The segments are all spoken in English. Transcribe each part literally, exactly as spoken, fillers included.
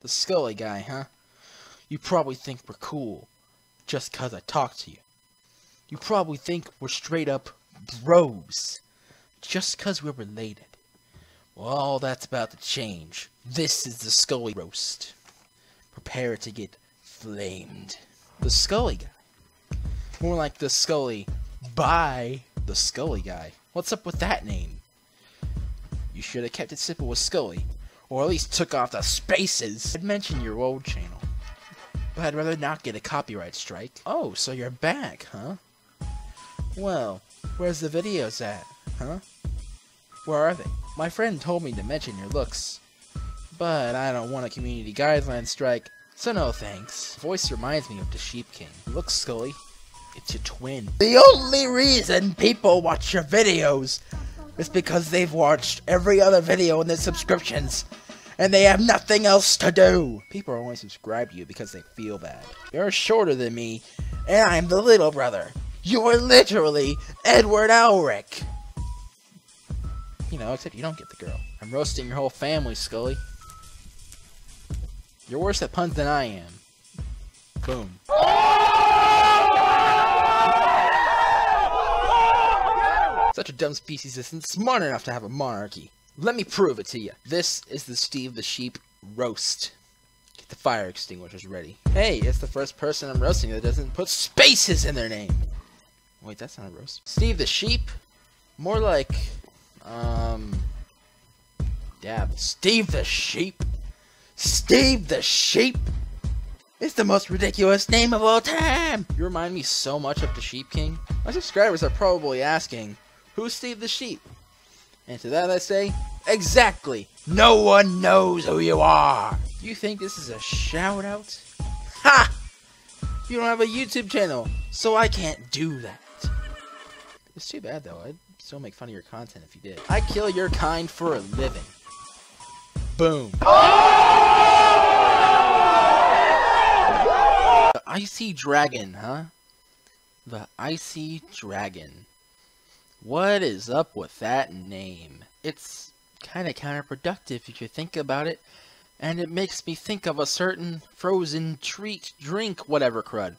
The Skully guy, huh? You probably think we're cool just cause I talked to you. You probably think we're straight up bros just cause we're related. Well, all that's about to change. This is the Skully roast. Prepare to get flamed. The Skully guy. More like the Skully by the Skully guy. What's up with that name? You should have kept it simple with Skully, or at least took off the spaces. I'd mention your old channel, but I'd rather not get a copyright strike. Oh, so you're back, huh? Well, where's the videos at, huh? Where are they? My friend told me to mention your looks, but I don't want a community guidelines strike, so no thanks. Voice reminds me of DaSheepKing. Look, Skully, it's your twin. The only reason people watch your videos is because they've watched every other video in their subscriptions, and they have nothing else to do. People only subscribe to you because they feel bad. You're shorter than me, and I'm the little brother. You are literally Edward Elric. You know, except you don't get the girl. I'm roasting your whole family, Skully. You're worse at puns than I am. Boom. Such a dumb species isn't smart enough to have a monarchy. Let me prove it to you. This is the Steve the Sheep roast. Get the fire extinguishers ready. Hey, it's the first person I'm roasting that doesn't put spaces in their name. Wait, that's not a roast. Steve the Sheep? More like... Um, damn, Steve the Sheep? Steve the Sheep? It's the most ridiculous name of all time! You remind me so much of DaSheepKing. My subscribers are probably asking, who's Steve the Sheep? And to that I say, exactly! No one knows who you are! You think this is a shout out? Ha! You don't have a YouTube channel, so I can't do that. It's too bad though, I'd still make fun of your content if you did. I kill your kind for a living. Boom. Oh! The Icy Dragon, huh? The Icy Dragon. What is up with that name? It's kinda counterproductive if you think about it, and it makes me think of a certain frozen treat, drink, whatever crud.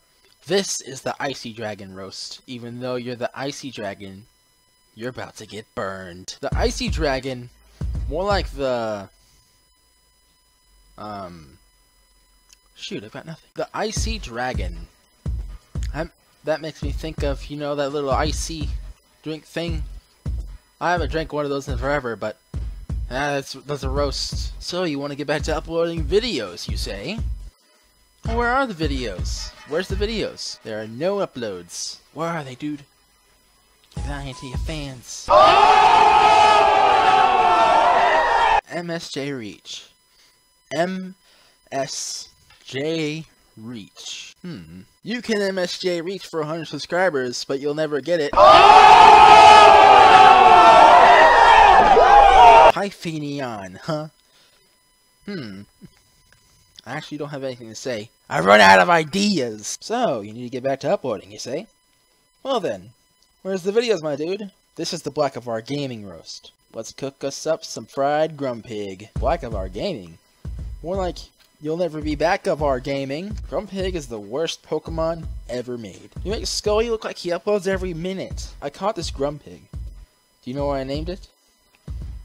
This is the Icy Dragon roast. Even though you're the Icy Dragon, you're about to get burned. The Icy Dragon, more like the... Um... Shoot, I've got nothing. The Icy Dragon. I'm, that makes me think of, you know, that little icy drink thing. I haven't drank one of those in forever, but... Ah, that's, that's a roast. So, you want to get back to uploading videos, you say? Well, where are the videos? Where's the videos? There are no uploads. Where are they, dude? You're lying to your fans. Oh! M S J Reach. M S J Reach. Hmm. You can M S J Reach for one hundred subscribers, but you'll never get it. Oh! Hyphenion, huh? Hmm. I actually don't have anything to say. I've run out of ideas! So, you need to get back to uploading, you say? Well then, where's the videos, my dude? This is the Blackavar Gaming roast. Let's cook us up some fried grumpig. Blackavar Gaming? More like, you'll never be back of our gaming. Grumpig is the worst Pokemon ever made. You make Skully look like he uploads every minute. I caught this Grumpig. Do you know why I named it?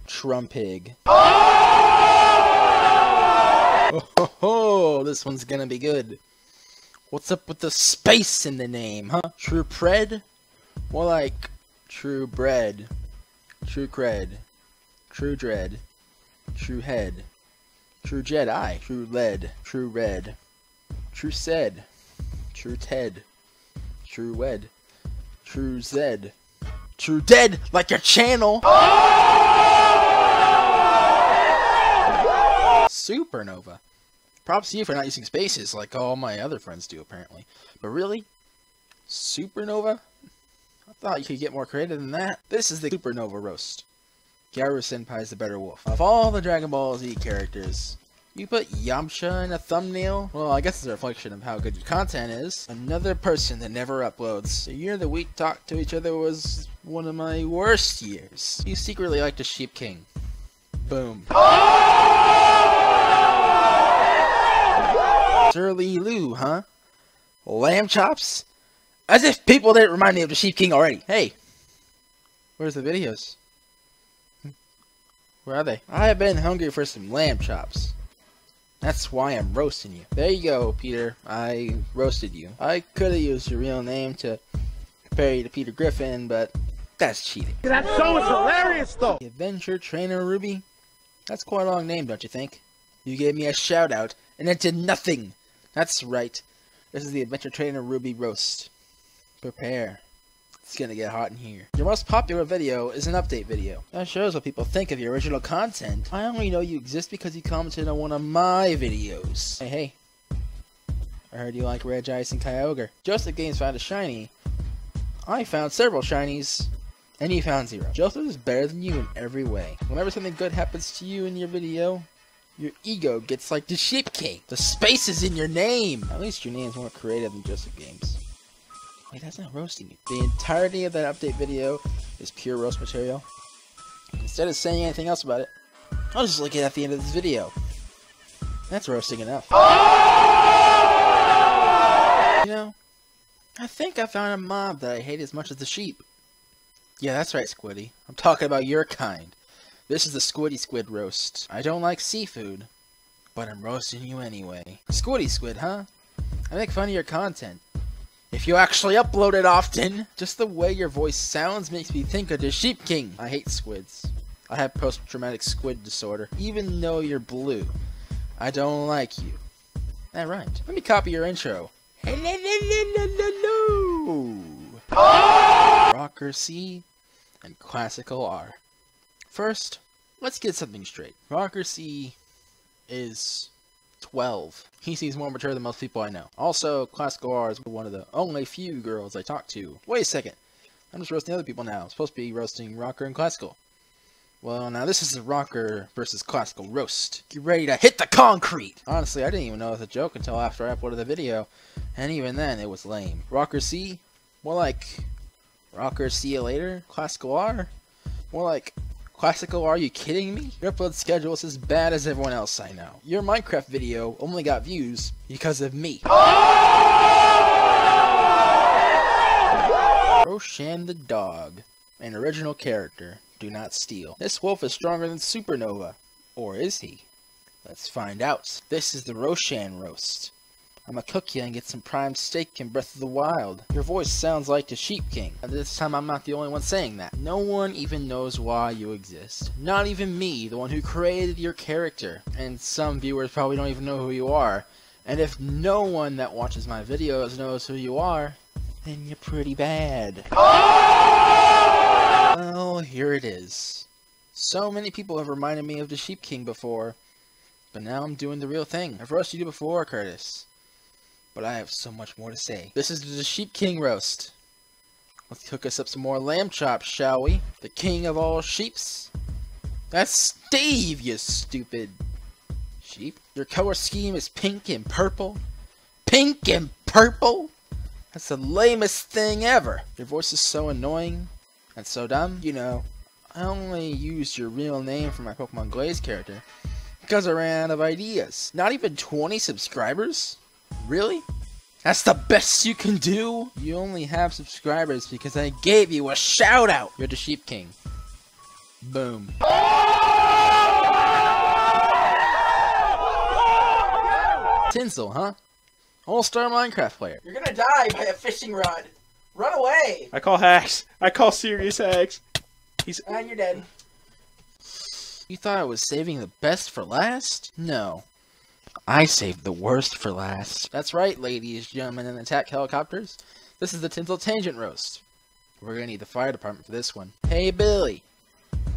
Trumpig. Oh, ho, ho, this one's gonna be good. What's up with the space in the name, huh? True pred? More like true bread, true cred, true dread, true head, true Jedi, true lead, true red, true said, true ted, true wed, true zed, true dead like your channel. Supernova. Props to you for not using spaces like all my other friends do, apparently. But really? Supernova? I thought you could get more creative than that. This is the Supernova roast. Gyaru Senpai's the better wolf. Of all the Dragon Ball Z characters, you put Yamcha in a thumbnail? Well, I guess it's a reflection of how good your content is. Another person that never uploads. The year that we talked to each other was one of my worst years. You secretly like DaSheepKing. Boom. SirLeeLoo, huh? Lamb chops? As if people didn't remind me of the Sheep King already. Hey, where's the videos? Where are they? I have been hungry for some lamb chops. That's why I'm roasting you. There you go, Peter. I roasted you. I could have used your real name to compare you to Peter Griffin, but that's cheating. That show is hilarious, though! The Adventure Trainer Ruby? That's quite a long name, don't you think? You gave me a shout-out, and it did nothing! That's right. This is the Adventure Trainer Ruby roast. Prepare. It's gonna get hot in here. Your most popular video is an update video. That shows what people think of your original content. I only know you exist because you commented on one of my videos. Hey, hey. I heard you like Regice and Kyogre. Joseph Games found a shiny. I found several shinies. And you found zero. Joseph is better than you in every way. Whenever something good happens to you in your video, your ego gets like the Sheep King. The space is in your name. At least your name's more creative than Joseph Games. Wait, that's not roasting you. The entirety of that update video is pure roast material. Instead of saying anything else about it, I'll just look at it at the end of this video. That's roasting enough. Oh! You know, I think I found a mob that I hate as much as the sheep. Yeah, that's right, Squiddy. I'm talking about your kind. This is the SquidySquid roast. I don't like seafood, but I'm roasting you anyway. SquidySquid, huh? I make fun of your content. If you actually upload it often, just the way your voice sounds makes me think of the Sheep King. I hate squids. I have post-traumatic squid disorder. Even though you're blue, I don't like you. That rhymed. Let me copy your intro. Hello, Rocker C and Classical R. First, let's get something straight. Rocker C is twelve. He seems more mature than most people I know. Also, Classical R is one of the only few girls I talk to. Wait a second. I'm just roasting other people now. I'm supposed to be roasting Rocker and Classical. Well, now this is the Rocker versus Classical roast. Get ready to hit the concrete! Honestly, I didn't even know it was a joke until after I uploaded the video. And even then, it was lame. Rocker C? More like Rocker See Ya Later? Classical R? More like Classical, are you kidding me? Your upload schedule is as bad as everyone else I know. Your Minecraft video only got views because of me. Oh! Roshan the dog, an original character. Do not steal. This wolf is stronger than Supernova. Or is he? Let's find out. This is the Roshan roast. I'ma cook you and get some prime steak in Breath of the Wild. Your voice sounds like the Sheep King. And this time I'm not the only one saying that. No one even knows why you exist. Not even me, the one who created your character. And some viewers probably don't even know who you are. And if no one that watches my videos knows who you are, then you're pretty bad. Oh! Well, here it is. So many people have reminded me of the Sheep King before, but now I'm doing the real thing. I've roasted you before, Curtis. But I have so much more to say. This is the Sheep King roast. Let's cook us up some more lamb chops, shall we? The king of all sheeps. That's Steve, you stupid sheep. Your color scheme is pink and purple. Pink and purple? That's the lamest thing ever. Your voice is so annoying and so dumb. You know, I only used your real name for my Pokémon Glaze character because I ran out of ideas. Not even twenty subscribers? Really? That's the best you can do? You only have subscribers because I gave you a shout out! You're the Sheep King. Boom. Tinsel, huh? All-star Minecraft player. You're gonna die by a fishing rod. Run away! I call hacks. I call serious hacks. He's- Ah, you're dead. You thought I was saving the best for last? No. I saved the worst for last. That's right, ladies, gentlemen, and attack helicopters. This is the Tinsel Tangent roast. We're gonna need the fire department for this one. Hey, Billy.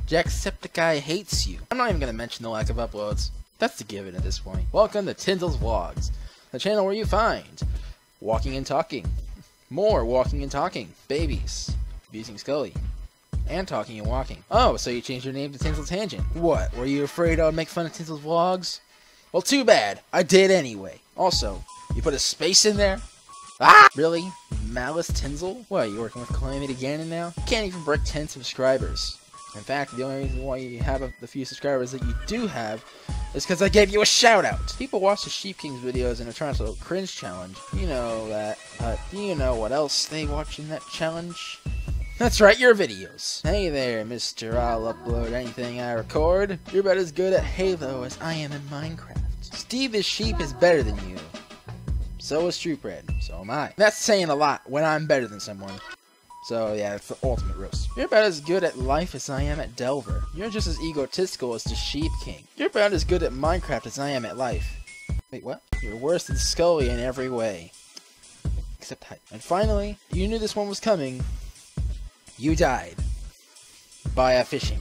Jacksepticeye hates you. I'm not even gonna mention the lack of uploads. That's a given at this point. Welcome to Tinsel's Vlogs, the channel where you find walking and talking, more walking and talking, babies, abusing Skully, and talking and walking. Oh, so you changed your name to Tinsel Tangent. What, were you afraid I would make fun of Tinsel's Vlogs? Well, too bad. I did anyway. Also, you put a space in there? Ah! Really? Malice Tinsel? What, you working with Calamity Ganon now? You can't even break ten subscribers. In fact, the only reason why you have a, the few subscribers that you do have It's because I gave you a shout out. People watch the Sheep King's videos and are trying to do a cringe challenge. You know that. But you know what else they watch in that challenge? That's right, your videos. Hey there, mister. I'll upload anything I record. You're about as good at Halo as I am in Minecraft. Steve the Sheep is better than you. So is True Pred. So am I. That's saying a lot when I'm better than someone. So yeah, it's the ultimate roast. You're about as good at life as I am at Delver. You're just as egotistical as DaSheepKing. You're about as good at Minecraft as I am at life. Wait, what? You're worse than Skully in every way. Except height. And finally, you knew this one was coming. You died. By a fishing.